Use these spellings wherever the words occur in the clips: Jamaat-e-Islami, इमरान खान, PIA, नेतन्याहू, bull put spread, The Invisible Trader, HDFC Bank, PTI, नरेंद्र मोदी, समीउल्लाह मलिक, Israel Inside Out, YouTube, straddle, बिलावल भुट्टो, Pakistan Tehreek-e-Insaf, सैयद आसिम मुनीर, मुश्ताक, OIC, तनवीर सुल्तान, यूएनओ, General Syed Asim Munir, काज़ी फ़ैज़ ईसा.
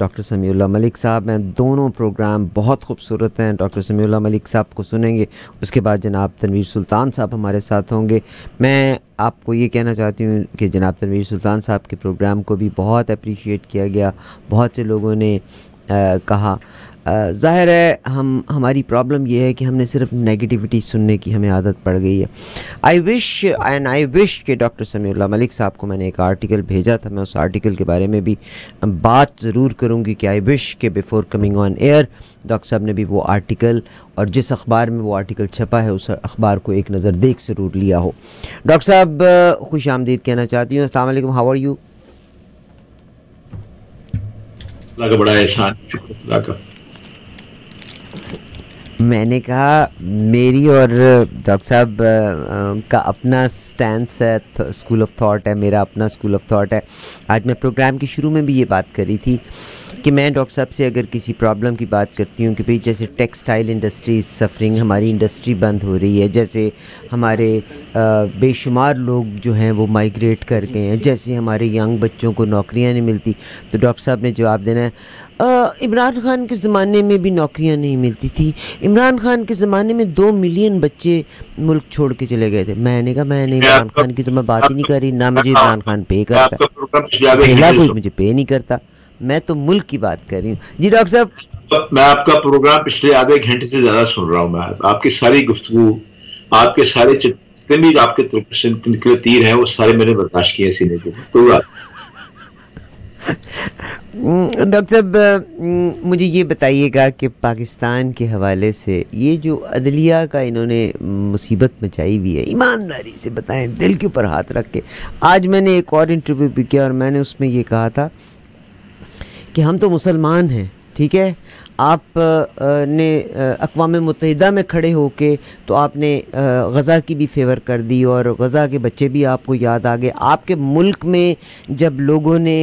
Doctor समीउल्लाह मलिक साहब हैं। दोनों प्रोग्राम बहुत खूबसूरत हैं। डॉक्टर समीउल्लाह मलिक साहब को सुनेंगे, उसके बाद जनाब तनवीर सुल्तान साहब हमारे साथ होंगे। मैं आपको ये कहना चाहती हूँ कि जनाब तनवीर सुल्तान साहब के प्रोग्राम को भी बहुत अप्रिशिएट किया गया, बहुत से लोगों ने कहा। ज़ाहिर है हमारी प्रॉब्लम यह है कि हमने सिर्फ नेगेटिविटी सुनने की हमें आदत पड़ गई है। आई विश के डॉक्टर समीउल्लाह मलिक साहब को मैंने एक आर्टिकल भेजा था, मैं उस आर्टिकल के बारे में भी बात ज़रूर करूंगी कि आई विश के before coming on air doctor साहब ने भी वो आर्टिकल और जिस अखबार में वो आर्टिकल छपा है उस अखबार को एक नज़र देख ज़रूर लिया हो। डॉक्टर साहब खुश आमदीद कहना चाहती हूँ। अस्सलाम वालेकुम, हाउ आर यू? बड़ा एहसान। मैंने कहा मेरी और डॉक्टर साहब का अपना स्टैंस है, स्कूल ऑफ थॉट है, मेरा अपना स्कूल ऑफ थॉट है। आज मैं प्रोग्राम के शुरू में भी ये बात करी थी कि मैं डॉक्टर साहब से अगर किसी प्रॉब्लम की बात करती हूँ कि भाई जैसे टेक्सटाइल इंडस्ट्री सफ़रिंग, हमारी इंडस्ट्री बंद हो रही है, जैसे हमारे बेशुमार लोग जो हैं वो माइग्रेट कर गए हैं, जैसे हमारे यंग बच्चों को नौकरियाँ नहीं मिलती, तो डॉक्टर साहब ने जवाब देना है इमरान खान के ज़माने में भी नौकरियाँ नहीं मिलती थी, इमरान खान के ज़माने में 2 मिलियन बच्चे मुल्क छोड़ के चले गए थे। मैंने कहा मैंने इमरान खान की तो मैं बात ही नहीं कर रही, ना मुझे इमरान खान पे करता, पहला कोई मुझे पे नहीं करता, मैं तो मुल्क की बात कर रही हूँ। जी डॉक्टर साहब, तो मैं आपका प्रोग्राम पिछले आधे घंटे से ज्यादा सुन रहा हूँ। मैं आपकी सारी गुफ्तगू, आपके सारे जितने भी आपके तरफ से निकले तीर हैं वो सारे मैंने बर्दाश्त किए सीने के। डॉक्टर साहब मुझे ये बताइएगा कि पाकिस्तान के हवाले से ये जो अदलिया का इन्होंने मुसीबत मचाई हुई है, ईमानदारी से बताएं, दिल के ऊपर हाथ रख के। आज मैंने एक और इंटरव्यू भी किया और मैंने उसमें ये कहा था कि हम तो मुसलमान हैं, ठीक है, आप ने अक़वाम मुत्तहिदा में खड़े होके तो आपने गज़ा की भी फेवर कर दी और गज़ा के बच्चे भी आपको याद आ गए। आपके मुल्क में जब लोगों ने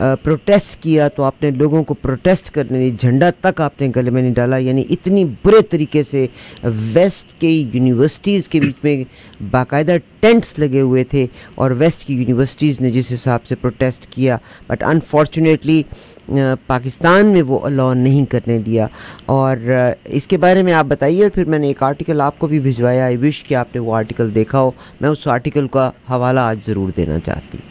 प्रोटेस्ट किया तो आपने लोगों को प्रोटेस्ट करने, झंडा तक आपने गले में नहीं डाला। यानी इतनी बुरे तरीके से वेस्ट के यूनिवर्सिटीज़ के बीच में बाकायदा टेंट्स लगे हुए थे और वेस्ट की यूनिवर्सिटीज़ ने जिस हिसाब से प्रोटेस्ट किया, बट अनफॉर्चुनेटली पाकिस्तान में वो अलाउ नहीं करने दिया। और इसके बारे में आप बताइए। और फिर मैंने एक आर्टिकल आपको भी भिजवाया, आई विश कि आपने वो आर्टिकल देखा हो, मैं उस आर्टिकल का हवाला आज ज़रूर देना चाहती हूँ।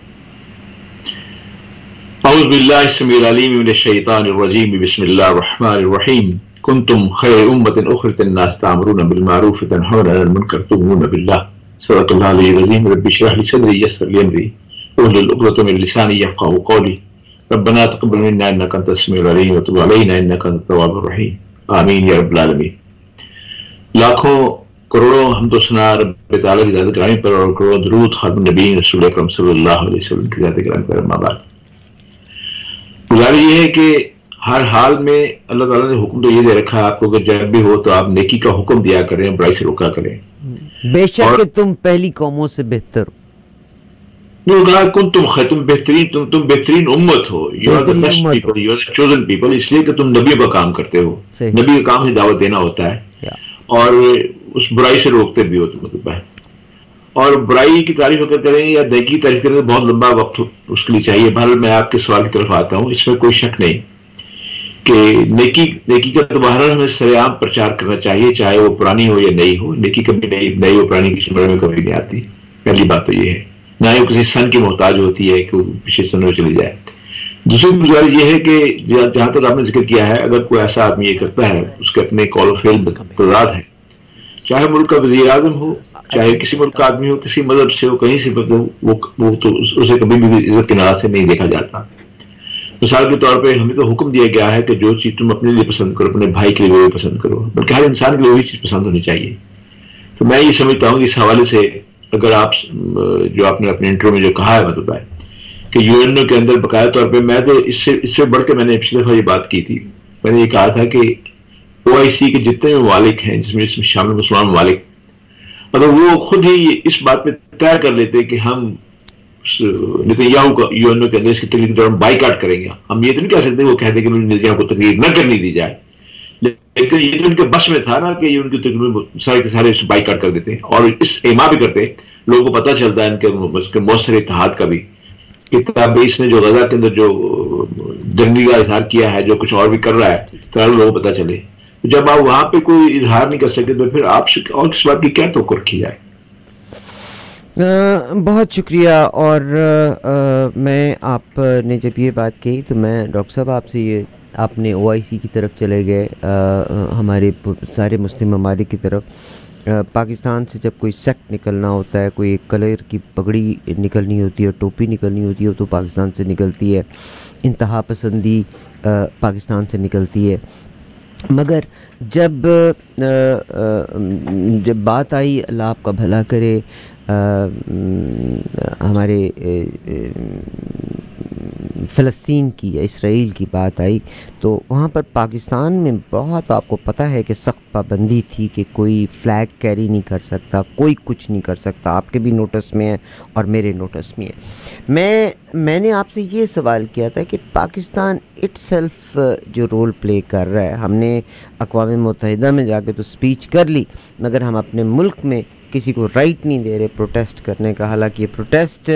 अऊज़ु बिल्लाहि समीउल अलीम मिनश शैतानिर रजीम, बिस्मिल्लाहिर रहमानिर रहीम। कुंतुम खैर उम्मतिन उखरिजत लिन्नास ता'मुरूना बिल मारूफ व तनहौना अनिल मुनकर व तु'मिनूना बिल्लाह। सल्लल्लाहु अलैहि वसल्लम। रब्बि इश्रह लि सदरी वयस्सिर लि अमरी वाहलुल 'उक़दतम मिन लिसानी यफ़क़हू क़ौली। रब्बना तक़ब्बल मिन्ना इन्नका अंतस समीउल अलीम व तुब अलैना इन्नका अंत तव्वाबुर रहीम। आमीन या रब्बल आलमीन। लाखों करोड़ों हमदोसना रब्बे ताला की ज़ात क़रामी पर और करोड़ों दुरूद ख़ातम नबी रसूल अकरम सल्लल्लाहु अलैहि वसल्लम की ज़ात क़रामी पर। अम्मा बाद, गुजारिश ये है कि हर हाल में अल्लाह ताला ने हुक्म तो ये दे रखा है आपको कि जब भी हो तो आप नेकी का हुक्म दिया करें, बुराई से रोका करें। बेशक कि तुम पहली कौमों से बेहतर हो। तुम बेहतरीन उम्मत हो, you are the best people, you are the chosen people, इसलिए कि तुम नबी का काम करते हो, नबी का काम ही दावत देना होता है और उस बुराई से रोकते भी हो तुम। मतलब और बुराई की तारीफ अगर करें या नेकी की तारीफ करें तो बहुत लंबा वक्त उसके लिए चाहिए। बहरहाल मैं आपके सवाल की तरफ आता हूँ। इसमें कोई शक नहीं कि नेकी का तो बहरहाल हमें सरेआम प्रचार करना चाहिए, चाहे वो पुरानी हो या नई हो। नेकी कभी नई हो, पुरानी की समझ में कभी नहीं आती। पहली बात तो ये है, ना ही किसी सन की मोहताज होती है कि पीछे सन में चली जाए। दूसरी गुजारिश ये है कि जहां तक आपने जिक्र किया है, अगर कोई ऐसा आदमी ये करता है, उसके अपने कॉल ऑफ फेल तकरार है, चाहे मुल्क का वजीर आजम हो, चाहे किसी मुल्क का आदमी हो, किसी मजहब से हो, कहीं से वो तो उसे कभी भी इज्जत के नाराज से नहीं देखा जाता। मिसाल के तौर पर हमें तो हुक्म दिया गया है कि जो चीज़ तुम अपने लिए पसंद करो, अपने भाई के लिए वही पसंद करो, बल्कि हर इंसान के लिए वही चीज़ पसंद होनी चाहिए। तो मैं ये समझता हूँ कि इस हवाले से अगर आप जो आपने अपने इंटरव्यू में जो कहा है, मतलब है कि यूएनओ के अंदर बकाया तौर पे, मैं तो इससे बढ़ के मैंने पिछले दफा ये बात की थी, मैंने ये कहा था कि ओआईसी के जितने ममालिक हैं जिसमें शामिल मुसलमान ममालिक, मतलब वो खुद ही इस बात पे तय कर लेते कि हम नेतन्याहू का यूएनओ के अंदर इसकी तकरीर के दौरान बाईकाट करेंगे। हम ये तो नहीं कह सकते वो कहते कि नेतन्याहू को तकरीर न करनी दी जाए, लेकिन ये तो उनके बस में था ना कि ये उनकी तकरीबन सारे के सारे बाइकाट कर देते हैं और इस एमा भी करते हैं। लोगों को पता चलता है इनके मौसर इतिहाद का भी कि इसने जो गजा के अंदर जो दंगी का इजहार किया है, जो कुछ और भी कर रहा है, तो लोगों को पता चले। जब आप वहां पे कोई इजहार नहीं कर सके तो फिर आप और किस बात की क्या तोकर की जाए। बहुत शुक्रिया। और मैं आपने जब ये बात कही तो मैं डॉक्टर साहब आपसे ये, आपने OIC की तरफ चले गए, हमारे सारे मुस्लिम ममालिक की तरफ। पाकिस्तान से जब कोई सेक्ट निकलना होता है, कोई कलर की पगड़ी निकलनी होती है, टोपी निकलनी होती है, तो पाकिस्तान से निकलती है, इंतहा पसंदी पाकिस्तान से निकलती है। मगर जब बात आई, अल्लाह आपका भला करे, हमारे फ़लस्तीन की या इसराइल की बात आई, तो वहाँ पर पाकिस्तान में बहुत, आपको पता है कि सख्त पाबंदी थी कि कोई फ़्लैग कैरी नहीं कर सकता, कोई कुछ नहीं कर सकता। आपके भी नोटिस में है और मेरे नोटिस में है। मैंने आपसे ये सवाल किया था कि पाकिस्तान इटसेल्फ जो रोल प्ले कर रहा है, हमने अक़वाम मुत्तहिदा में जाके तो स्पीच कर ली, मगर हम अपने मुल्क में किसी को राइट नहीं दे रहे प्रोटेस्ट करने का। हालांकि ये प्रोटेस्ट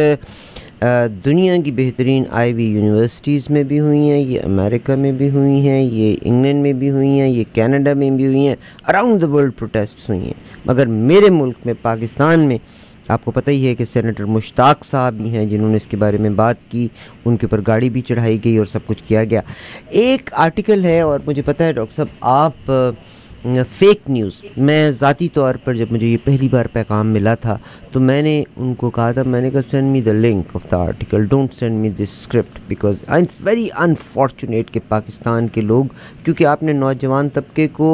दुनिया की बेहतरीन IB यूनिवर्सिटीज़ में भी हुई हैं, ये अमेरिका में भी हुई हैं, ये इंग्लैंड में भी हुई हैं, ये कनाडा में भी हुई हैं, अराउंड द वर्ल्ड प्रोटेस्ट हुई हैं। मगर मेरे मुल्क में पाकिस्तान में आपको पता ही है कि सेनेटर मुश्ताक साहब भी हैं जिन्होंने इसके बारे में बात की, उनके ऊपर गाड़ी भी चढ़ाई गई और सब कुछ किया गया। एक आर्टिकल है, और मुझे पता है डॉक्टर साहब आप फ़ेक न्यूज़, मैं ज़ाती तौर पर जब मुझे ये पहली बार पैगाम मिला था तो मैंने उनको कहा था, मैंने कहा send me the link of the article, don't send me this script, because I am very unfortunate कि पाकिस्तान के लोग, क्योंकि आपने नौजवान तबके को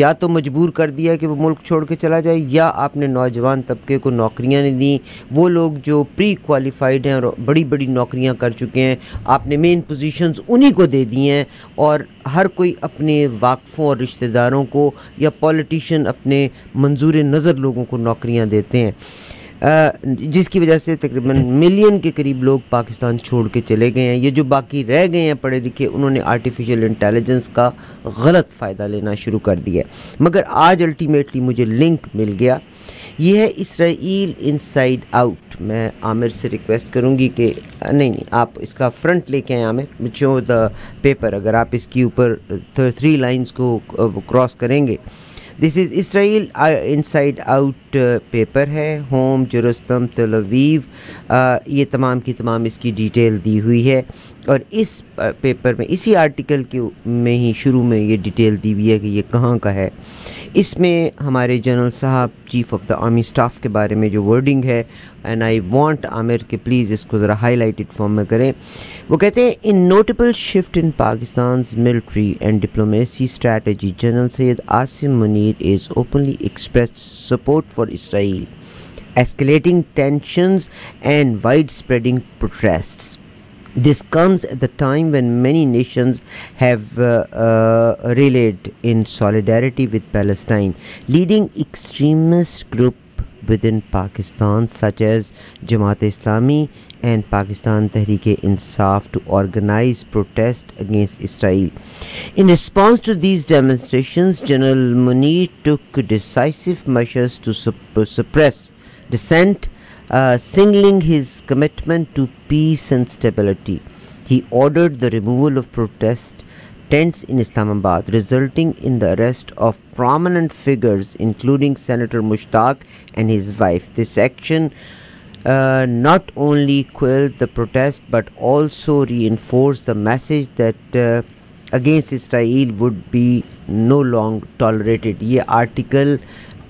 या तो मजबूर कर दिया कि वो मुल्क छोड़ के चला जाए, या आपने नौजवान तबके को नौकरियाँ नहीं दी। वो लोग जो प्री क्वालिफाइड हैं और बड़ी बड़ी नौकरियाँ कर चुके हैं, आपने मेन पोजीशंस उन्हीं को दे दी हैं, और हर कोई अपने वाकफ़ों और रिश्तेदारों को या पॉलिटिशियन अपने मंजूर नज़र लोगों को नौकरियां देते हैं, जिसकी वजह से तकरीबन मिलियन के करीब लोग पाकिस्तान छोड़ के चले गए हैं। ये जो बाकी रह गए हैं पढ़े लिखे, उन्होंने आर्टिफिशियल इंटेलिजेंस का गलत फ़ायदा लेना शुरू कर दिया। मगर आज अल्टीमेटली मुझे लिंक मिल गया, ये है इसराइल इनसाइड आउट। मैं आमिर से रिक्वेस्ट करूंगी कि नहीं, आप इसका फ्रंट लेके आए आमिर, शो द पेपर। अगर आप इसके ऊपर 3 लाइंस को क्रॉस करेंगे, this is Israel inside out paper है, होम, जेरूसलम, तेल अवीव, ये तमाम की तमाम इसकी डिटेल दी हुई है। और इस पेपर में, इसी आर्टिकल के में ही शुरू में ये डिटेल दी हुई है कि ये कहाँ का है। इसमें हमारे जनरल साहब, chief of the army staff के बारे में जो वर्डिंग है, एंड आई वांट आमिर के प्लीज़ इसको ज़रा हाईलाइटेड फॉर्म में करें। वो कहते हैं, in notable shift in Pakistan's military and diplomacy strategy, general सैयद आसिम मुनीर is openly expressed support for Israel, escalating tensions and wide spreading protests. This comes at the time when many nations have rallied in solidarity with Palestine, leading extremist group within Pakistan such as Jamaat-e-Islami and Pakistan Tehreek-e-Insaf to organize protest against Israel. In response to these demonstrations, General Munir took decisive measures to suppress dissent, singling his commitment to peace and stability. He ordered the removal of protest tents in Islamabad, resulting in the arrest of prominent figures including Senator Mushtaq and his wife. This action not only quelled the protest but also reinforced the message that against Israel would be no longer tolerated. Ye article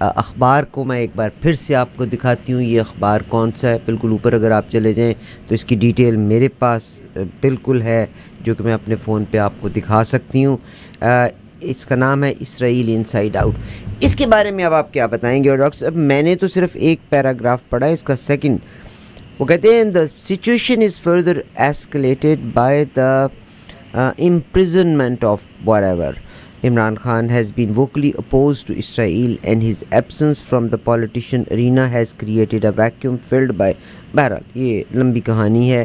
अखबार को मैं एक बार फिर से आपको दिखाती हूँ, ये अखबार कौन सा है, बिल्कुल ऊपर अगर आप चले जाएं तो इसकी डिटेल मेरे पास बिल्कुल है, जो कि मैं अपने फ़ोन पे आपको दिखा सकती हूँ। इसका नाम है इसराइल इनसाइड आउट। इसके बारे में अब आप क्या बताएंगे? और डॉक्टर साहब, मैंने तो सिर्फ एक पैराग्राफ पढ़ा है, इसका सेकंड वो कहते हैं, the situation is further escalated by the imprisonment of whatever Imran Khan has been vocally opposed to Israel, and his absence from the politician arena has created a vacuum filled by. बहरहाल ये लंबी कहानी है।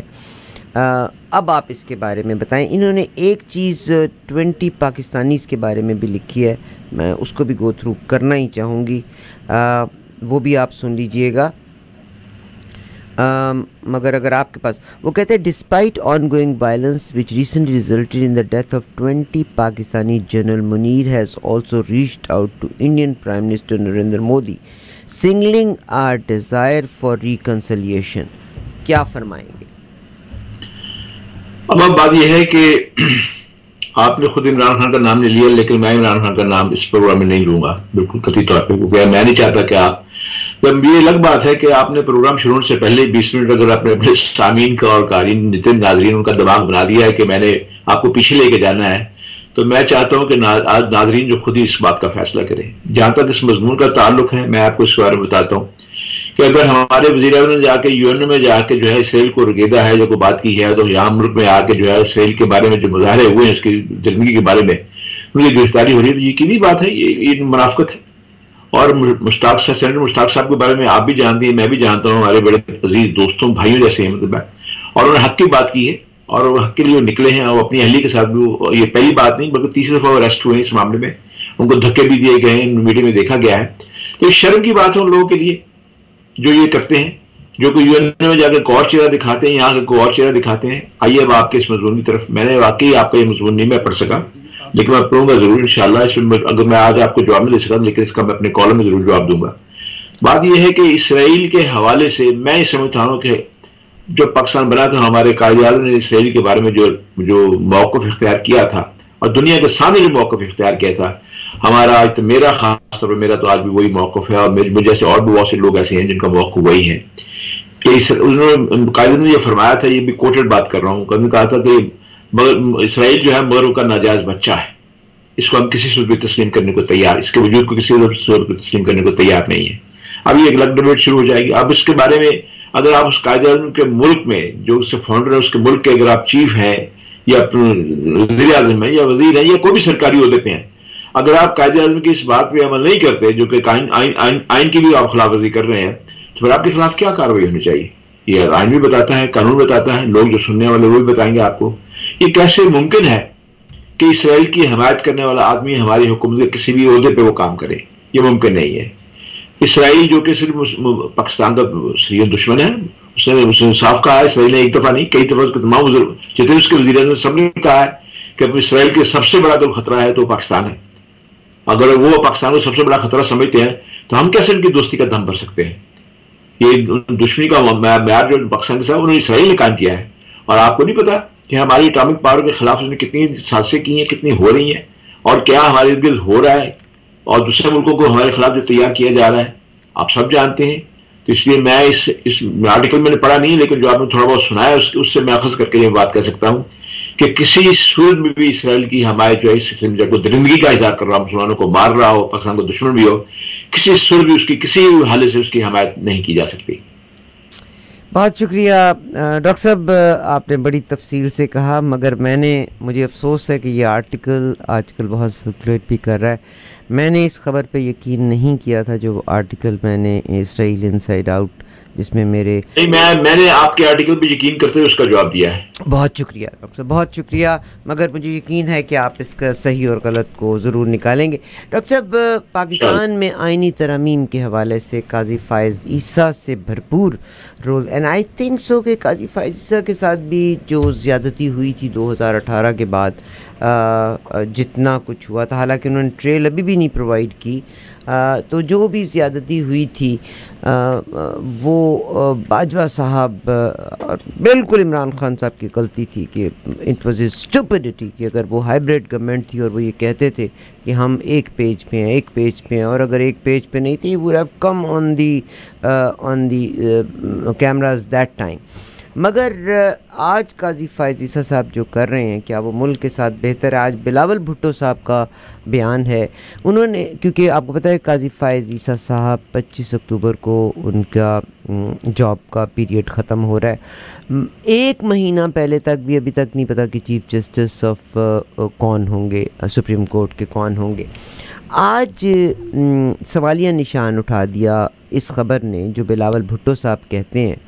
अब आप इसके बारे में बताएं। इन्होंने एक चीज़ 20 पाकिस्तानीज़ के बारे में भी लिखी है, मैं उसको भी गो थ्रू करना ही चाहूँगी, वो भी आप सुन लीजिएगा। मगर अगर आपके पास, वो कहते हैं despite on going violence which recently resulted in the death of 20 Pakistani, general Munir has also reached out to Indian prime minister नरेंद्र मोदी signalling our desire for reconciliation. क्या फरमाएंगे? अब बात यह है कि आपने खुद इमरान खान का नाम ले लिया, लेकिन मैं इमरान खान का नाम इस प्रोग्राम में नहीं लूंगा बिल्कुल कथित तौर पर, क्योंकि मैं नहीं चाहता कि आप, जब ये अलग बात है कि आपने प्रोग्राम शुरू से पहले 20 मिनट अगर आपने अपने सामीन का और कारीन जितने नाजरीन उनका दिमाग बना दिया है कि मैंने आपको पीछे लेके जाना है, तो मैं चाहता हूं कि आज नाजरीन जो खुद ही इस बात का फैसला करें। जहां तक इस मजमून का ताल्लुक है, मैं आपको इस बारे में बताता हूं कि अगर हमारे वज़ीर-ए-आज़म ने जाके UN में जाके जो है इसराइल को रगेदा है, जो को बात की है, तो यहाँ मुल्क में आके जो है इसराइल के बारे में जो मुजाहरे हुए हैं उसकी जिंदगी के बारे में उनकी गिरफ्तारी हो रही है, तो यकीनी बात है ये मुनाफकत है। और मुश्ताक साहब, सेनेटर मुश्ताक साहब के बारे में आप भी जानती हैं, मैं भी जानता हूँ, हमारे बड़े अजीज दोस्तों भाइयों जैसे हैं, मतलब और उन्होंने हक की बात की है और हक के लिए निकले हैं, और अपनी अहली के साथ भी वो, ये पहली बात नहीं बल्कि तीसरी दफा अरेस्ट हुए हैं इस मामले में, उनको धक्के भी दिए गए हैं, मीडिया में देखा गया है। तो शर्म की बात है उन लोगों के लिए जो ये करते हैं, जो कि UN में जाकर एक और चेहरा दिखाते हैं, यहाँ का और चेहरा दिखाते हैं। आइए अब आपके इस मजमून की तरफ। मैंने वाकई आपका ये मजमून नहीं मैं पढ़ सका, लेकिन मैं पढ़ूंगा जरूर इंशाल्लाह। इसमें अगर मैं आज आपको जवाब नहीं दे सका, लेकिन इसका मैं अपने कॉलम में जरूर जवाब दूंगा। बात यह है कि इसराइल के हवाले से मैं समझता हूँ कि जब पाकिस्तान बना था, हमारे काज़ी आज़म ने इसराइल के बारे में जो मौक़िफ़ इख्तियार किया था और दुनिया के सामने जो मौक़िफ़ इख्तियार किया था, हमारा आज तो मेरा खास तौर पर मेरा तो आज भी वही मौक़िफ़ है, और मुझे जैसे और भी बहुत से लोग ऐसे हैं जिनका मौक़िफ़ वही है कि उन्होंने कायदे ने यह फरमाया था, ये भी कोटेड बात कर रहा हूँ, कभी कहा था कि मगर इसराइल जो है मगरब का नाजायज़ बच्चा है, इसको हम किसी सूरत पर तस्लीम करने को तैयार, इसके वजूद को किसी सूरत पर तस्लीम करने को तैयार नहीं है। अब ये एक अलग डिबेट शुरू हो जाएगी। अब इसके बारे में अगर आप उस कायदे के मुल्क में जो उसके फाउंडर है, उसके मुल्क के अगर आप चीफ हैं या वज़ीर आज़म हैं या वज़ीर हैं या कोई भी सरकारी अहदे पे हैं, अगर आप कायदे आज़म की इस बात पे अमल नहीं करते, जो कि आइन की भी आप खिलाफवर्जी कर रहे हैं, तो फिर आपके खिलाफ क्या कार्रवाई होनी चाहिए? ये आइन भी बताता है, कानून बताता है, लोग जो सुनने वाले वो भी बताएंगे आपको। ये कैसे मुमकिन है कि इसराइल की हमायत करने वाला आदमी हमारी हुकूमत के किसी भी अहदे पर वो काम करे? ये मुमकिन नहीं है। इसराइल जो कि सिर्फ पाकिस्तान का सीरियस दुश्मन है, उसने साफ कहा है, इसराइल ने एक दफा नहीं कई दफा, उसके तमाम जितने उसके वज़ीर-ए-आज़म सबने कहा है कि इसराइल के सबसे बड़ा जो खतरा है तो पाकिस्तान है। अगर वो पाकिस्तान को सबसे बड़ा खतरा समझते हैं तो हम कैसे उनकी दोस्ती का दम भर सकते हैं? ये दुश्मनी का मैयार जो पाकिस्तान के साथ उन्होंने इसराइल ने कायम किया है। और आपको नहीं पता कि हमारी एटॉमिक पावर के खिलाफ उसने कितनी साजिशें की हैं, कितनी हो रही हैं और क्या हमारे इर्द गिर्द हो रहा है, और दूसरे मुल्कों को हमारे खिलाफ जो तैयार किया जा रहा है आप सब जानते हैं। तो इसलिए मैं इस आर्टिकल मैंने पढ़ा नहीं, लेकिन जो आपने थोड़ा बहुत सुनाया उससे मैं अखज़ करके ये बात कह सकता हूँ कि किसी सूरत में भी इसराइल की हमायत जो है, इसराइल को दरिंदगी का इजहार कर रहा हो, मुसलमानों को मार रहा हो, पाकिस्तान को दुश्मन भी हो, किसी सूरत भी उसकी किसी हालत से उसकी हमायत नहीं की जा सकती। बहुत शुक्रिया डॉक्टर साहब, आपने बड़ी तफसील से कहा, मगर मुझे अफसोस है कि ये आर्टिकल आजकल बहुत सर्कुलेट भी कर रहा है। मैंने इस ख़बर पे यकीन नहीं किया था जो आर्टिकल मैंने इसराइल इनसाइड आउट जिसमें मेरे नहीं, मैंने आपके आर्टिकल पे यकीन करते हुए उसका जवाब दिया है। बहुत शुक्रिया डॉक्टर साहब, बहुत शुक्रिया, मगर मुझे यकीन है कि आप इसका सही और गलत को ज़रूर निकालेंगे। डॉक्टर साहब, पाकिस्तान में आइनी तरमीम के हवाले से काज़ी फ़ैज़ ईसा से भरपूर role, and I think so कि काज़ी फ़ैज़ ईसा के साथ भी जो ज़्यादती हुई थी 2018 के बाद जितना कुछ हुआ था, हालांकि उन्होंने ट्रेल अभी भी नहीं प्रोवाइड की, तो जो भी ज़्यादती हुई थी वो बाजवा साहब बिल्कुल इमरान खान साहब की गलती थी कि इट वॉज़ ए स्टूपिडिटी, कि अगर वो हाइब्रिड गवर्नमेंट थी और वो ये कहते थे कि हम एक पेज पे हैं, एक पेज पे हैं, और अगर एक पेज पे नहीं थे वो have come on the cameras that time. मगर आज काज़ी फ़ैज़ ईसा साहब जो कर रहे हैं क्या वो मुल्क के साथ बेहतर है? आज बिलावल भुट्टो साहब का बयान है, उन्होंने, क्योंकि आपको पता है काज़ी फ़ैज़ ईसा साहब 25 अक्टूबर को उनका जॉब का पीरियड ख़त्म हो रहा है, एक महीना पहले तक भी अभी तक नहीं पता कि चीफ जस्टिस ऑफ कौन होंगे, सुप्रीम कोर्ट के कौन होंगे। आज सवालिया निशान उठा दिया इस ख़बर ने, जो बिलावल भुट्टो साहब कहते हैं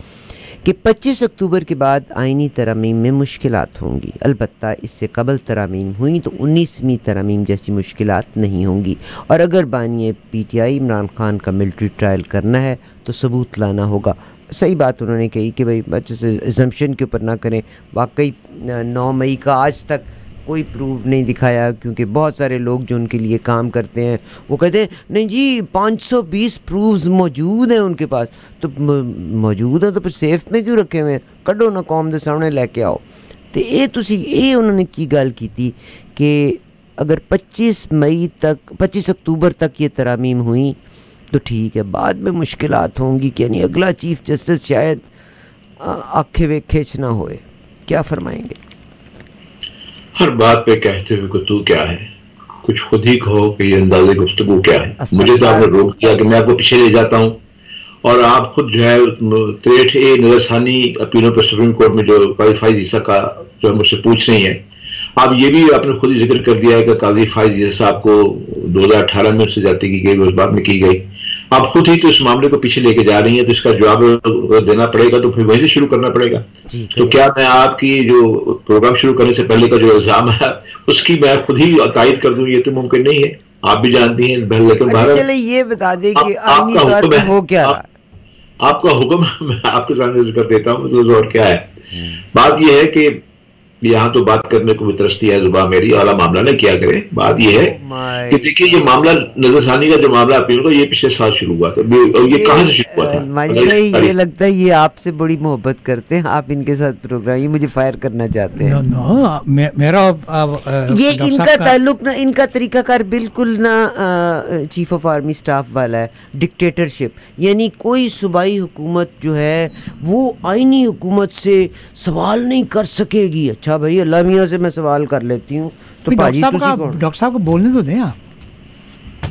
कि 25 अक्टूबर के बाद आइनी तरमीम में मुश्किलात होंगी, अलबत्ता इससे कबल तरमीम हुई तो 19वीं तरमीम जैसी मुश्किलात नहीं होंगी, और अगर बानिए PTI इमरान खान का मिलिट्री ट्रायल करना है तो सबूत लाना होगा। सही बात उन्होंने कही कि भाई बच्चों से एजम्पशन के ऊपर ना करें। वाकई 9 मई का आज तक कोई प्रूफ नहीं दिखाया, क्योंकि बहुत सारे लोग जो उनके लिए काम करते हैं वो कहते हैं नहीं जी 520 प्रूफ्स मौजूद हैं उनके पास। तो मौजूद है तो फिर सेफ में क्यों रखे हुए हैं, कढ़ो ना कौम के सामने लैके आओ। तो ये उन्होंने की गल की कि अगर 25 अक्टूबर तक ये तरामीम हुई तो ठीक है, बाद में मुश्किलात होंगी कि यानी अगला चीफ जस्टिस शायद आँखें वेखेच ना होए। क्या फरमाएंगे? हर बात पे कहते हुए तू क्या है, कुछ खुद ही कहो कि ये अंदाज़े गुफ्तगू क्या है। मुझे तो आपने रोक दिया कि मैं आपको पीछे ले जाता हूँ और आप खुद जो है 63A नजरसानी अपीलों पर सुप्रीम कोर्ट में जो काज़ी फ़ैज़ ईसा का जो है मुझसे पूछ रही है। आप ये भी आपने खुद ही जिक्र कर दिया है कि काज़ी फ़ैज़ ईसा साहब को 2018 में उससे जाती की गई, उस बात में की गई। आप खुद ही तो इस मामले को पीछे लेके जा रही हैं, तो इसका जवाब देना पड़ेगा, तो फिर वहीं से शुरू करना पड़ेगा। तो क्या मैं आपकी जो प्रोग्राम शुरू करने से पहले का जो इल्जाम है उसकी मैं खुद ही तायद कर दूं, ये तो मुमकिन नहीं है, आप भी जानती हैं। चले ये बता दें कि आपका हुक्म मैं आपके सामने कर देता हूँ। और क्या है, बात यह है कि यहाँ तो बात करने को भी तरसती है जुबान मेरी, वाला मामला ना किया करें। बात ये है कि देखिए ये मामला नजरसानी का जो मामला अपील का ये पिछले साल शुरू हुआ था, और ये कहाँ से शुरू हुआ था? माजी भाई ये लगता है ये आपसे बड़ी मोहब्बत करते हैं, आप इनके साथ प्रोग्राम ये मुझे फायर करना चाहते हैं। मेरा ये इनका ताल्लुक ना, इनका तरीकाकार बिल्कुल ना चीफ ऑफ आर्मी स्टाफ वाला है, डिक्टेटरशिप। यानी कोई सूबाई हुकूमत जो है वो आइनी हुकूमत से सवाल नहीं कर सकेगी। अच्छा भाई अल्लाह मियां से मैं सवाल कर लेती हूँ तो डॉक्टर साहब को बोलने तो दें आप।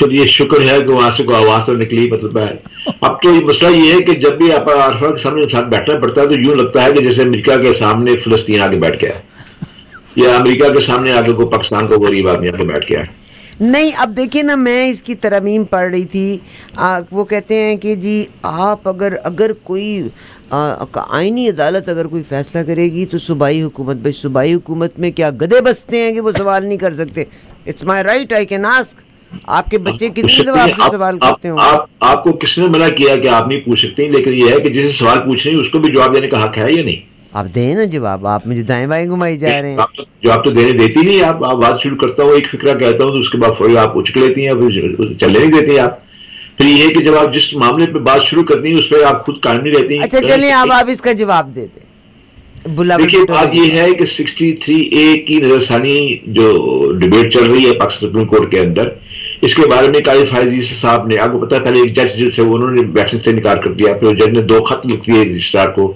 चलिए शुक्र है कि वहां से कोई आवाज तो निकली। मतलब अब तो ये मसला ये है कि जब भी आप अरफा के सामने साथ बैठना पड़ता है तो यूं लगता है कि जैसे अमेरिका के सामने फिलिस्तीन आके बैठ गया या अमेरिका के सामने आगे को पाकिस्तान को गरीब आदमी आके बैठ गया। नहीं अब देखिए ना, मैं इसकी तरमीम पढ़ रही थी, वो कहते हैं कि जी आप अगर कोई आइनी अदालत अगर कोई फैसला करेगी तो सूबाई हुकूमत, भाई सूबाई हुकूमत में क्या गधे बसते हैं कि वो सवाल नहीं कर सकते? It's my right I can ask. आपके बच्चे कितनी दफा आपसे सवाल करते हो? आपको किसने मना किया कि आप नहीं पूछ सकते? लेकिन ये है कि जिसे सवाल पूछ रहे हैं उसको भी जवाब देने का हक है या नहीं? आप दें ना जवाब, आप मुझे दाएं बाएं घुमाई जा रहे हैं। आप जवाब तो देने देती नहीं। आप बात शुरू करता हूँ, एक फिक्रा कहता हूँ तो उसके बाद फिर आप उछक लेती हैं, फिर चलने नहीं देती हैं आप। फिर ये है कि जब आप जिस मामले पे बात शुरू करती हैं उस पर आप खुद कायम नहीं रहती हैं। अच्छा चलिए आप इसका जवाब दे दें। देखिए बात ये है कि 63A की नजरसानी जो डिबेट चल रही है पाकिस्तान सुप्रीम कोर्ट के अंदर, इसके बारे में काज़ी फ़ैज़ ईसा साहब ने, आपको पता है पहले एक जज जो थे उन्होंने बैठने से इनकार कर दिया, फिर जज ने 2 खत लिख दिए रजिस्ट्रार को।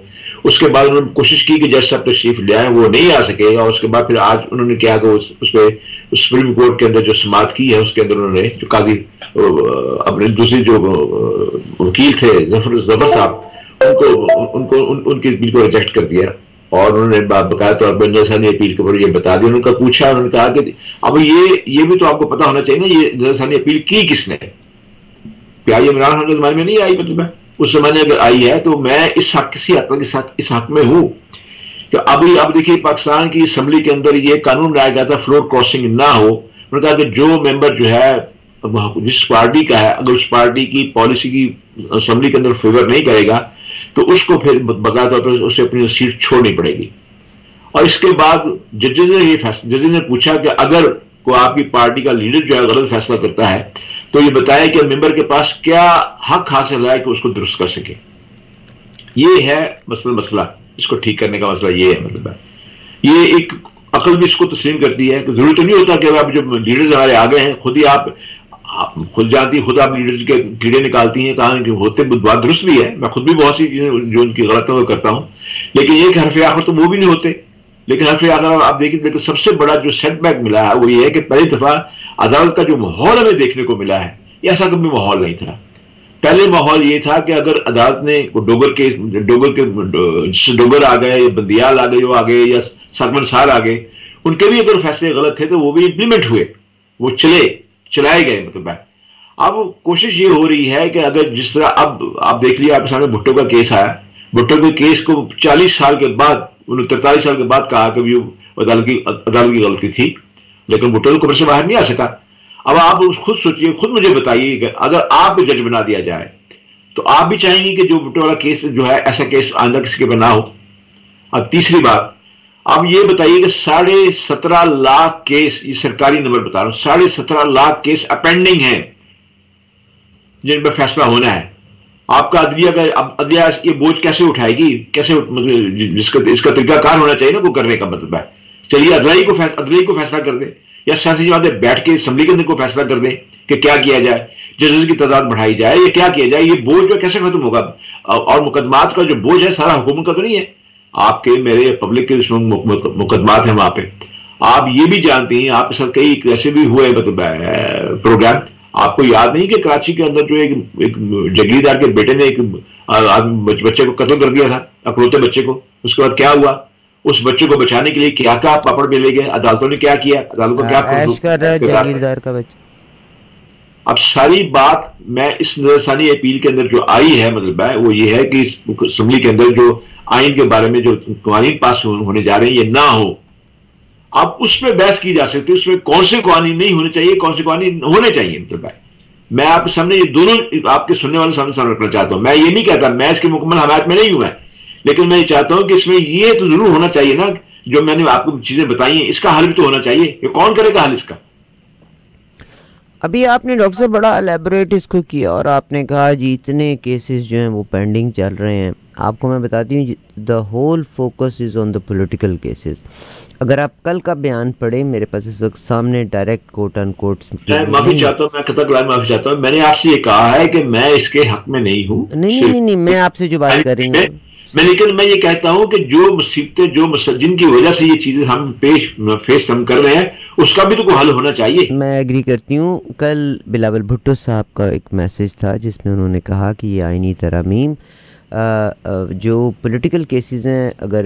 उसके बाद उन्होंने कोशिश की कि जज साहब तशरीफ ले आए, वो नहीं आ सके। और उसके बाद फिर आज उन्होंने क्या कि उस सुप्रीम कोर्ट के अंदर जो समाअत की है उसके अंदर उन्होंने जो काजी अपने दूसरे जो वकील थे जफर साहब उनकी अपील को रिजेक्ट कर दिया और उन्होंने बाकायदा तौर पर नजरसानी अपील के ऊपर ये बता दिया। उनका पूछा, उन्होंने कहा कि अब ये भी तो आपको पता होना चाहिए ना, ये नजरसानी अपील की किसने? क्या ये इमरान खान के जमाने में नहीं आई? मतलब उस जमाने अगर आई है तो मैं इस हक किसी हद तक इस हक में हूं कि अभी अब देखिए पाकिस्तान की असम्बली के अंदर ये कानून लाया गया था फ्लोर क्रॉसिंग ना हो। उन्होंने कहा कि जो मेंबर जो है जिस पार्टी का है अगर उस पार्टी की पॉलिसी की असम्बली के अंदर फेवर नहीं करेगा तो उसको फिर बाकायदा तौर पर उसे अपनी सीट छोड़नी पड़ेगी। और इसके बाद जजेज ने पूछा कि अगर को आपकी पार्टी का लीडर जो है गलत फैसला करता है तो ये बताए कि मेंबर के पास क्या हक हासिल है कि उसको दुरुस्त कर सके। ये है मसला, इसको ठीक करने का मसला ये है। मतलब ये एक अकल भी इसको तस्लीम करती है कि जरूरी तो नहीं होता कि आप जो लीडर्स हमारे आ गए हैं खुद ही आप खुद जानती खुद आप लीडर्स के कीड़े निकालती हैं। कहा कि होते बात दुरुस्त भी है, मैं खुद भी बहुत सी चीजें जो उनकी गलत है वो करता हूं, लेकिन ये हरफ आखिर तो वो भी नहीं होते। लेकिन हरफ आखिर आप देखिए तो सबसे बड़ा जो सेटबैक मिला है वो ये है कि पहली दफा अदालत का जो माहौल हमें देखने को मिला है ये ऐसा कभी माहौल नहीं था। पहले माहौल ये था कि अगर अदालत ने डोगर आ गए, बंदियाल आ गए, वो आ गए या सरमन सार आ गए, उनके भी अगर फैसले गलत थे तो वो भी इम्प्लीमेंट हुए, वो चलाए गए। मतलब अब कोशिश ये हो रही है कि अगर जिस तरह अब आप देख लिया आपके सामने भुट्टो का केस आया, भुट्टो के केस को 40 साल के बाद 43 साल के बाद कहा कि अदालत की गलती थी, लेकिन भुट्टो कब्र से बाहर नहीं आ सका। अब आप खुद सोचिए, खुद मुझे बताइए अगर आप जज बना दिया जाए तो आप भी चाहेंगे कि जो भुट्टो वाला केस जो है ऐसा केस आंदर किसी के पर ना हो। अब तीसरी बात, आप ये बताइए कि 17.5 लाख केस, ये सरकारी नंबर बता रहा हूं, 17.5 लाख केस अपेंडिंग है जिन पर फैसला होना है। आपका अदलिया का, अब अदलिया ये बोझ कैसे उठाएगी, कैसे मतलब इसका तरीकाकार होना चाहिए ना, वो करने का मतलब है चलिए अदलिया को फैसला कर दे या सियासी जमातें बैठ के असम्बली के अंदर को फैसला कर दें कि क्या किया जाए, जजेस की तादाद बढ़ाई जाए या क्या किया जाए, ये बोझ जो कैसे खत्म होगा। और मुकदमात का जो बोझ है सारा हुकूमत का तो नहीं है, आपके मेरे पब्लिक के मुकदमात हैं वहां पे। आप ये भी जानते हैं, आपके साथ कई ऐसे भी हुए मतलब प्रोग्राम, आपको याद नहीं कि कराची के अंदर जो एक जगीरदार के बेटे ने एक बच्चे को कत्ल कर दिया था, अकलौते बच्चे को, उसके बाद क्या हुआ, उस बच्चे को बचाने के लिए क्या कहा, पापड़ में ले गए, अदालतों ने क्या किया, अदालतों का क्या जगीरदार का बच्चा। अब सारी बात मैं इस नजरसानी अपील के अंदर जो आई है मतलब है वो ये है कि असम्बली के अंदर जो आइन के बारे में जो कानून पास होने जा रहे हैं ये ना हो। अब उसमें बहस की जा सकती है उसमें कौन से कानून नहीं होने चाहिए, कौन से कानून होने चाहिए, मतलब है मैं आपके सामने ये दोनों आपके सुनने वाले सामने रखना चाहता हूं। मैं ये नहीं कहता, मैं इसके मुकम्मल हमायत में नहीं हूं मैं, लेकिन मैं ये चाहता हूं कि इसमें ये तो जरूर होना चाहिए ना, जो मैंने आपको चीजें बताई हैं इसका हल भी तो होना चाहिए, ये कौन करेगा हल इसका। अभी आपने डॉक्टर साहब बड़ा एलेबोरेट इसको किया और आपने कहा जी इतने केसेस जो हैं वो पेंडिंग चल रहे हैं। आपको मैं बताती हूँ, the whole focus is on the political cases. अगर आप कल का बयान पढ़े, मेरे पास इस वक्त सामने डायरेक्ट कोट अन कोट माफी चाहता हूँ, मैंने आपसे ये कहा है कि मैं इसके हक में नहीं हूँ। नहीं, मैं आपसे जो बात कर रही हूँ, लेकिन मैं ये कहता हूं कि जो मुसीबतें जिनकी वजह से ये चीजें हम फेस कर रहे हैं उसका भी तो कोई हल होना चाहिए। मैं एग्री करती हूं। कल बिलावल भुट्टो साहब का एक मैसेज था जिसमें उन्होंने कहा कि ये आइनी तरमीम जो पॉलिटिकल केसेस हैं अगर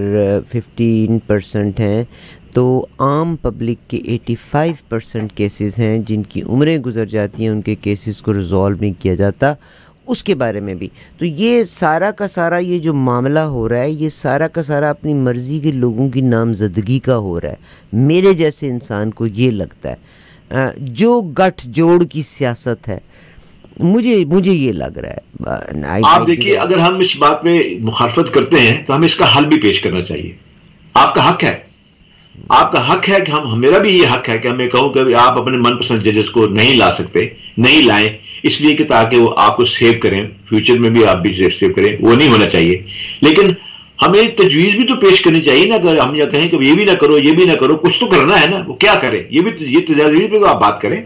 15% हैं तो आम पब्लिक के 85% केसेस हैं जिनकी उम्रें गुजर जाती हैं, उनके केसेस को रिजॉल्व नहीं किया जाता, उसके बारे में भी। तो ये सारा का सारा ये जो मामला हो रहा है ये सारा का सारा अपनी मर्ज़ी के लोगों की नामजदगी का हो रहा है, मेरे जैसे इंसान को ये लगता है, जो गठजोड़ की सियासत है, मुझे ये लग रहा है। आप देखिए, अगर हम इस बात पे मुखालफत करते हैं तो हमें इसका हल भी पेश करना चाहिए। आपका हक है कि हम, मेरा भी ये हक है कि हमें कहूँ कि आप अपने मनपसंद जजेस को नहीं ला सकते, नहीं लाएं इसलिए कि ताकि वो आपको सेव करें, फ्यूचर में भी आप भी सेव करें, वो नहीं होना चाहिए। लेकिन हमें तजवीज़ भी तो पेश करनी चाहिए ना, अगर हम ये कहें कि ये भी ना करो, ये भी ना करो, कुछ तो करना है ना, वो क्या करें, ये तजवीज़ पे तो आप बात करें।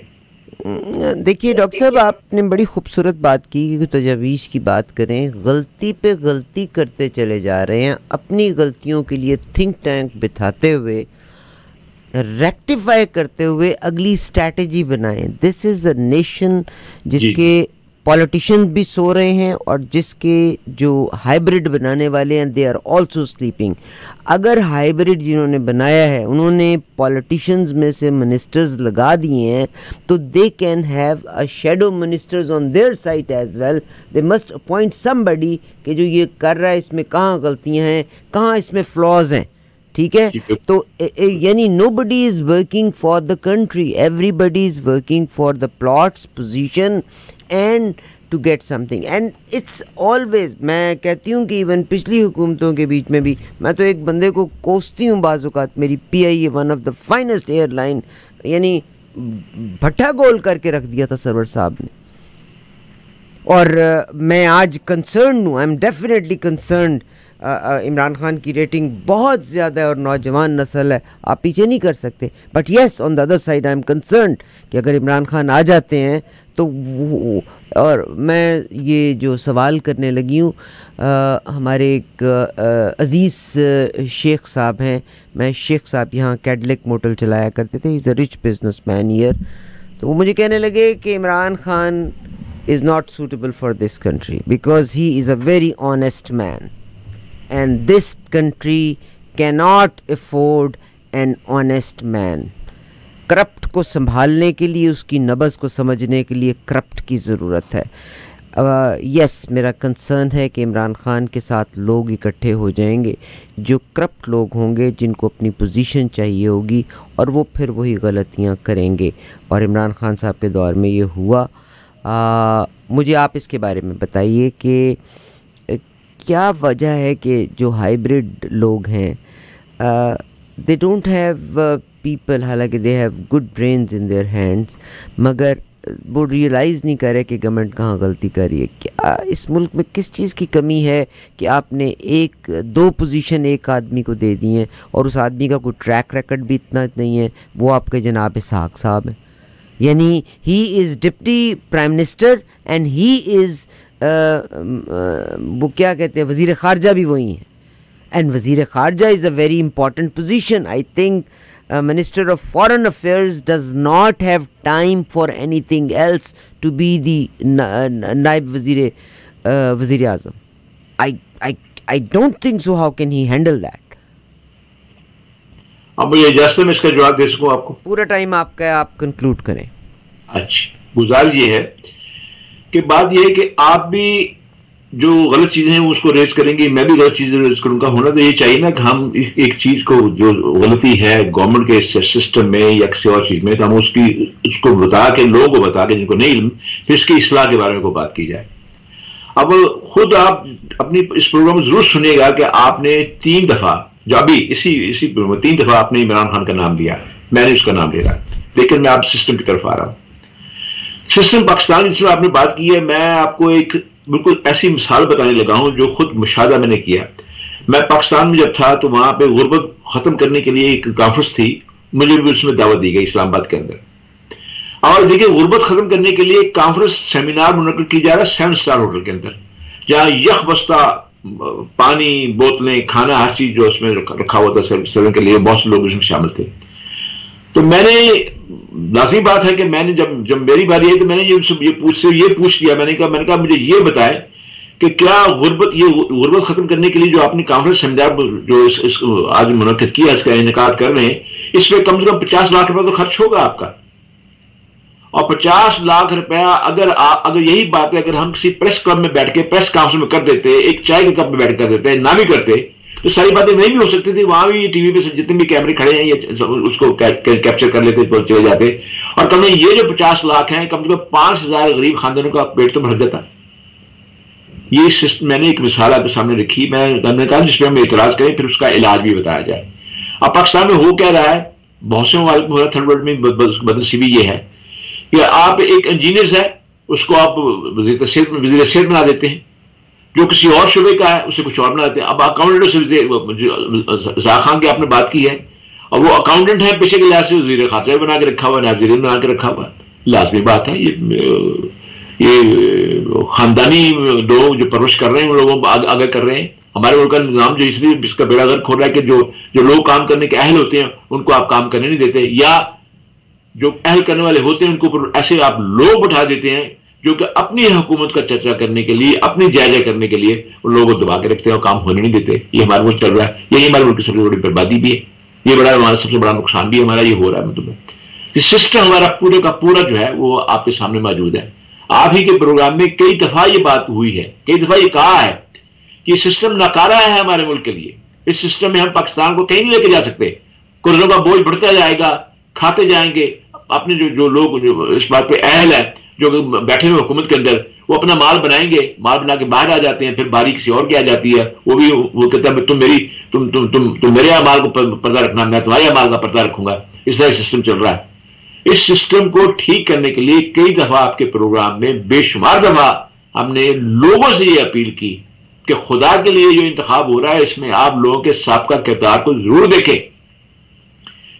देखिए डॉक्टर साहब, आपने बड़ी खूबसूरत बात की कि तजवीज़ की बात करें, गलती पे गलती करते चले जा रहे हैं, अपनी गलतियों के लिए थिंक टैंक बिठाते हुए, रेक्टिफाई करते हुए अगली स्ट्रैटेजी बनाएं। दिस इज़ अ नेशन जिसके पॉलिटिशियन भी सो रहे हैं और जिसके जो हाइब्रिड बनाने वाले हैं दे आर आल्सो स्लीपिंग। अगर हाइब्रिड जिन्होंने बनाया है उन्होंने पॉलिटिशियंस में से मिनिस्टर्स लगा दिए हैं तो they can have a shadow ministers on their side as well. They must appoint somebody कि जो ये कर रहा है इसमें कहाँ गलतियाँ हैं, कहाँ इसमें फ्लॉज हैं, ठीक है। तो यानी nobody is working for the country, everybody is working for the plots position and to get something, and it's always. मैं कहती हूँ कि इवन पिछली हुकूमतों के बीच में भी मैं तो एक बंदे को कोसती हूँ बाज़ात, मेरी PIA one of the finest airline, यानी भट्टा गोल करके रख दिया था सरवर साहब ने। और मैं आज कंसर्न हूँ, I am definitely concern. इमरान खान की रेटिंग बहुत ज़्यादा है और नौजवान नस्ल है, आप पीछे नहीं कर सकते। But yes, on the other side I am concern कि अगर इमरान खान आ जाते हैं तो वो, और मैं ये जो सवाल करने लगी हूँ, हमारे एक अज़ीज़ शेख साहब हैं, मैं शेख साहब यहाँ कैडलिक मोटल चलाया करते थे, is a rich business man year, तो वो मुझे कहने लगे कि इमरान खान is not suitable for this country because he is a very honest man and this country cannot afford an honest man। Corrupt को संभालने के लिए, उसकी नब्ज़ को समझने के लिए करप्ट की ज़रूरत है। यस, मेरा कंसर्न है कि इमरान खान के साथ लोग इकट्ठे हो जाएंगे जो करप्ट लोग होंगे, जिनको अपनी पोजीशन चाहिए होगी और वो फिर वही गलतियां करेंगे। और इमरान खान साहब के दौर में ये हुआ। मुझे आप इसके बारे में बताइए कि क्या वजह है कि जो हाइब्रिड लोग हैं दे डोंट हैव पीपल, हालांकि they have good brains in their hands, मगर वो रियलाइज़ नहीं करे कि गवर्नमेंट कहाँ गलती कर रही है। क्या इस मुल्क में किस चीज़ की कमी है कि आपने एक दो पोजीशन एक आदमी को दे दी हैं और उस आदमी का कोई ट्रैक रिकॉर्ड भी इतना नहीं है। वो आपके जनाब इसाक साहब हैं, यानी he is deputy prime minister and he is वो क्या कहते हैं वज़ीर ख़ारजा भी वही हैं, एंड वज़ीर ख़ारजा is a very important position. I think Minister of Foreign Affairs does not have time for anything else to be the Naib Wazir-e-Azam. I don't think so. How can he handle that? अब ये जैसे मैं इसका जवाब दे सकूँ आपको। पूरा time आपका है, आप कंक्लूड करें। अच्छा, गुजार ये है कि बात ये है कि आप भी जो गलत चीजें हैं उसको रेज करेंगे, मैं भी गलत चीजें रेज करूंगा। होना तो ये चाहिए ना कि हम एक चीज को जो गलती है गवर्नमेंट के सिस्टम में या किसी और चीज में, तो हम उसको बता के, लोगों को बता के, जिनको नहीं इल्म, फिर इसकी इस्लाह के बारे में को बात की जाए। अब खुद आप अपनी इस प्रोग्राम जरूर सुनिएगा कि आपने 3 दफा जो अभी इसी 3 दफा आपने इमरान खान का नाम लिया, मैंने उसका नाम ले रहा, लेकिन मैं आप सिस्टम की तरफ आ रहा हूं। सिस्टम पाकिस्तान जिसमें आपने बात की है, मैं आपको एक बिल्कुल ऐसी मिसाल बताने लगा हूं जो खुद मुशाहदा मैंने किया। मैं पाकिस्तान में जब था तो वहां पे गुर्बत खत्म करने के लिए एक कॉन्फ्रेंस थी, मुझे भी उसमें दावत दी गई इस्लामाबाद के अंदर। और देखिए, गुर्बत खत्म करने के लिए एक कॉन्फ्रेंस सेमिनार मुनक़िद की जा रहा है 7 स्टार होटल के अंदर, जहां यख बस्ता पानी, बोतलें, खाना, हर चीज जो उसमें रखा हुआ था सर्विस करने के लिए, बहुत से लोग उसमें शामिल थे। तो मैंने, लाजिम बात है कि मैंने जब मेरी बारी आई तो मैंने ये पूछ लिया, मैंने कहा मुझे ये बताएं कि क्या गुर्बत खत्म करने के लिए जो आपने कॉन्फ्रेंस सेमिनार जो आज मुनक़िद किया, इसका इनकाद कर रहे हैं, इसमें कम से कम 50 लाख रुपए तो खर्च होगा आपका। और 50 लाख रुपया अगर यही बात है, अगर हम किसी प्रेस क्लब में बैठ के प्रेस काउंसिल में कर देते, एक चाय के कप में बैठ कर देते, ना भी करते तो सारी बातें नहीं भी हो सकती थी। वहां भी टीवी पे जितने भी कैमरे खड़े हैं ये उसको कैप्चर कर लेते, चले जाते। और कम ये जो 50 लाख हैं, कम से कम 5,000 गरीब खानदानों का पेट तो भर जाता। ये मैंने एक मिसाल आपके सामने रखी, मैंने कहा जिसमें हम एतराज करें, फिर उसका इलाज भी बताया जाए। अब पाकिस्तान में हो क्या रहा है, बहुत से ममालिक में, थर्ड वर्ल्ड में बदनसीबी ये है कि आप एक इंजीनियर है उसको आप वज़ीर-ए-सेहत बना देते हैं, जो किसी और शोबे का है उसे कुछ और बना देते हैं। अब अकाउंटेंट से शाह खान की आपने बात की है, और वो अकाउंटेंट है पेशे के लिहाज से, वज़ीर खाते बना के रखा हुआ, नाज़रीन बना के रखा हुआ। लाजमी बात है ये खानदानी लोग जो परवरिश कर रहे हैं, वो लोग आगे कर रहे हैं। हमारे मुल्क का निज़ाम जो इसलिए इसका बेड़ा गर्क हो रहा है कि जो लोग काम करने के अहल होते हैं उनको आप काम करने नहीं देते, या जो पहल करने वाले होते हैं उनको ऐसे आप लोग उठा देते हैं जो कि अपनी हुकूमत का चर्चा करने के लिए, अपनी जायजा करने के लिए उन लोगों को दबा के रखते हैं और काम होने नहीं देते। ये हमारे मुल्क चल रहा है, यही हमारे मुल्क की सबसे बड़ी बर्बादी भी है, ये बड़ा हमारा सबसे बड़ा नुकसान भी हमारा ये हो रहा है। मतलब सिस्टम हमारा पूरे का पूरा जो है वो आपके सामने मौजूद है। आप ही के प्रोग्राम में कई दफा ये बात हुई है, कई दफा ये कहा है कि सिस्टम नकारा है हमारे मुल्क के लिए, इस सिस्टम में हम पाकिस्तान को कहीं नहीं लेके जा सकते। कुर्रों का बोझ बढ़ता जाएगा, खाते जाएंगे। अपने जो लोग जो इस बात पे अहल है, जो बैठे हुए हुकूमत के अंदर, वो अपना माल बनाएंगे, माल बना के बाहर आ जाते हैं, फिर बारी किसी और की आ जाती है। वो कहते हैं तुम मेरे अमाल को पर्दा रखना, मैं तुम्हारे अमाल का पर्दा रखूंगा। इस तरह सिस्टम चल रहा है। इस सिस्टम को ठीक करने के लिए कई दफा आपके प्रोग्राम में बेशुमार दफा हमने लोगों से ये अपील की कि खुदा के लिए जो इंतखाब हो रहा है इसमें आप लोगों के साबका किरदार को जरूर देखें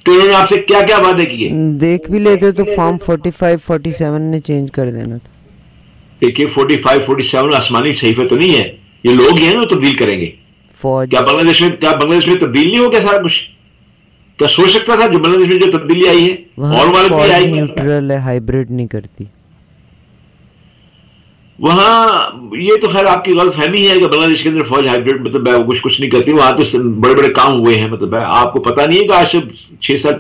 कि उन्होंने आपसे क्या क्या वादे किए। देख भी लेते तो फॉर्म 45-47 ने चेंज कर देना था। देखिए 45-47 आसमानी सहीफे तो नहीं है, ये लोग हैं ना तब्दील करेंगे। क्या बांग्लादेश में तब्दील नहीं हो गया सारा कुछ? क्या सोच सकता था जो बांग्लादेश में जो तब्दीली आई है, और वाले भी आई है, न्यूट्रल है, हाइब्रिड नहीं करती वहाँ। ये तो खैर आपकी गलतफहमी है कि बांग्लादेश के अंदर फौज हाइब्रिड मतलब कुछ नहीं करती। वहाँ तो बड़े बड़े काम हुए हैं, मतलब आपको पता नहीं है कि आज से 5-6 साल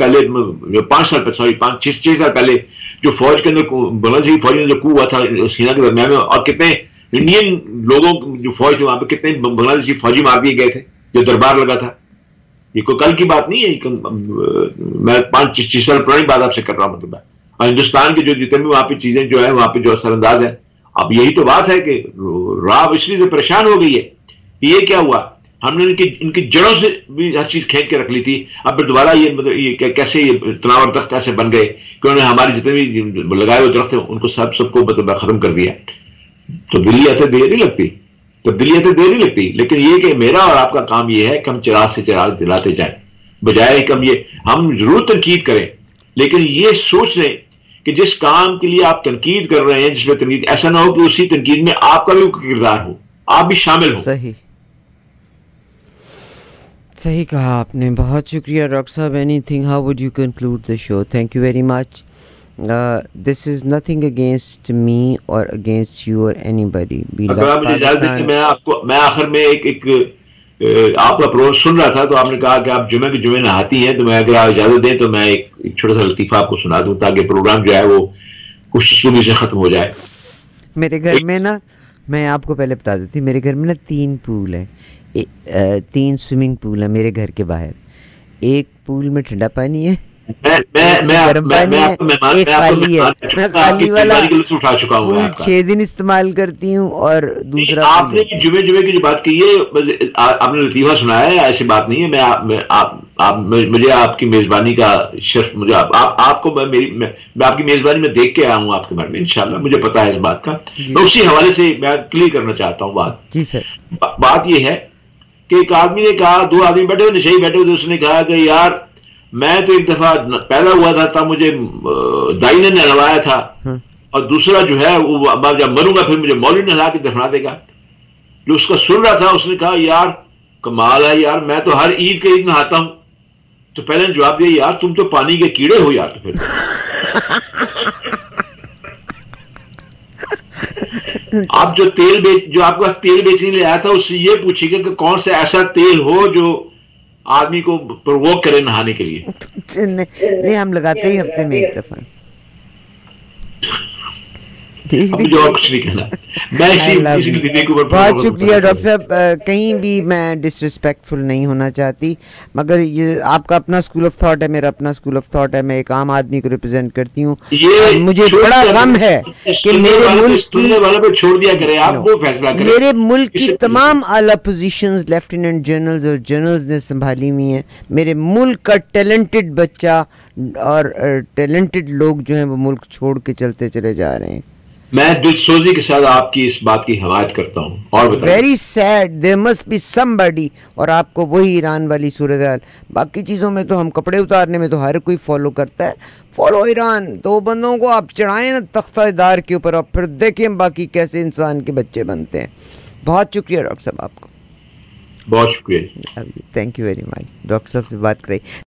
पहले जो फौज के अंदर बांग्लादेश की फौज में जो कू हुआ था सेना के दरम्यान में, और कितने इंडियन लोगों जो फौज वहाँ पे कितने बांग्लादेश की फौजी मार दिए गए थे, जो दरबार लगा था। ये कोई कल की बात नहीं है, मैं 5-6 साल पुरानी बात आपसे कर रहा हूँ। मतलब हिंदुस्तान की जो जितने भी वहां पर चीजें जो है वहां पर जो असरअंदाज है। अब यही तो बात है कि राव इसलिए से परेशान हो गई है कि ये क्या हुआ, हमने इनकी जड़ों से भी हर चीज खेच के रख ली थी, अब दोबारा ये मतलब कैसे ये तनाव और दरख्त ऐसे बन गए कि उन्होंने हमारे जितने भी लगाए हुए दरख्त उनको सबको मतलब खत्म कर दिया। तब्दीली आते देर नहीं लगती, तब्दीली आते देर नहीं लगती, लेकिन ये कि मेरा और आपका काम ये है कि हम चिराग से चिराग दिलाते जाएं, बजाय कि हम जरूर तनकीद करें, लेकिन ये सोच लें कि जिस काम के लिए आप तनकीद कर रहे हैं, जिसमें तनकीद ऐसा ना हो कि उसी तनकीद में आपका भी किरदार हो, आप भी शामिल हो। सही कहा आपने, बहुत शुक्रिया डॉक्टर साहब। Anything, how would you conclude the show? Thank you very much. This is nothing against me और अगेंस्ट यू और एनीबडी। अगर आप मुझे इजाजत दें, मैं आपको मैं आखिर में एक आपका प्रोग्राम सुन रहा था तो आपने कहा कि आप जुमे के जुमे नहाती हैं, तो मैं अगर आप इजाजत दें तो मैं एक छोटा सा लतीफ़ा आपको सुना दूं ताकि प्रोग्राम जो है वो कुछ से खत्म हो जाए। मेरे घर में ना, मैं आपको पहले बता देती, मेरे घर में ना 3 पूल है, 3 स्विमिंग पूल है मेरे घर के बाहर। एक पूल में ठंडा पानी है, मैं 6 दिन इस्तेमाल करती हूँ। और दूसरा आपने जुमे जुमे की जो बात की है, आपने लतीफा सुनाया है, ऐसी बात नहीं है। मैं मुझे आपकी मेजबानी का शर्फ, मुझे आपको मैं आपकी मेजबानी में देख के आया हूँ आपके बारे में, इंशाल्लाह मुझे पता है इस बात का। मैं उसी हवाले से मैं क्लियर करना चाहता हूँ बात। जी सर, बात यह है कि एक आदमी ने कहा, 2 आदमी बैठे हुए नशे बैठे हुए, उसने कहा कि यार मैं तो एक दफा पैदा हुआ था तब मुझे दाई ने नहलाया था, और दूसरा जो है वो जब मरूंगा फिर मुझे मौलवी नहला के दफना देगा। जो उसका सुन रहा था उसने कहा, यार कमाल है यार, मैं तो हर ईद के ईद नहाता हूं। तो पहले ने जवाब दिया, यार तुम तो पानी के कीड़े हो यार। तो फिर आप जो तेल जो आपके पास तेल बेचने ले आया था उससे ये पूछिएगा कि कौन सा ऐसा तेल हो जो आदमी को प्रवोक करे नहाने के लिए। नहीं, हम लगाते ही हफ्ते में एक दफा। कुछ नहीं कहना, मैं इसी को बहुत शुक्रिया डॉक्टर साहब। कहीं भी मैं डिसरिस्पेक्टफुल नहीं होना चाहती, मगर ये आपका अपना स्कूल ऑफ थॉट है, मेरा अपना स्कूल ऑफ थॉट है, मैं एक आम आदमी को रिप्रेजेंट करती हूँ। मुझे बड़ा गम है कि मेरे मुल्क की तमाम आला पोजीशंस लेफ्टिनेंट जनरल्स और जनरल्स ने संभाली हुई हैं। मेरे मुल्क का टैलेंटेड बच्चा और टैलेंटेड लोग जो हैं वो मुल्क छोड़ के चलते चले जा रहे हैं। मैं दिलसोजी के साथ आपकी इस बात की हमायत करता हूँ। और very sad, there must be somebody. और आपको वही ईरान वाली सूरत हाल, बाकी चीज़ों में तो हम कपड़े उतारने में तो हर कोई फॉलो करता है, फॉलो ईरान। 2 बंदों को आप चढ़ाएं ना तख्तादार के ऊपर और फिर देखें बाकी कैसे इंसान के बच्चे बनते हैं। बहुत शुक्रिया डॉक्टर साहब, आपको बहुत शुक्रिया। Thank you very much doctor साहब से बात कराई।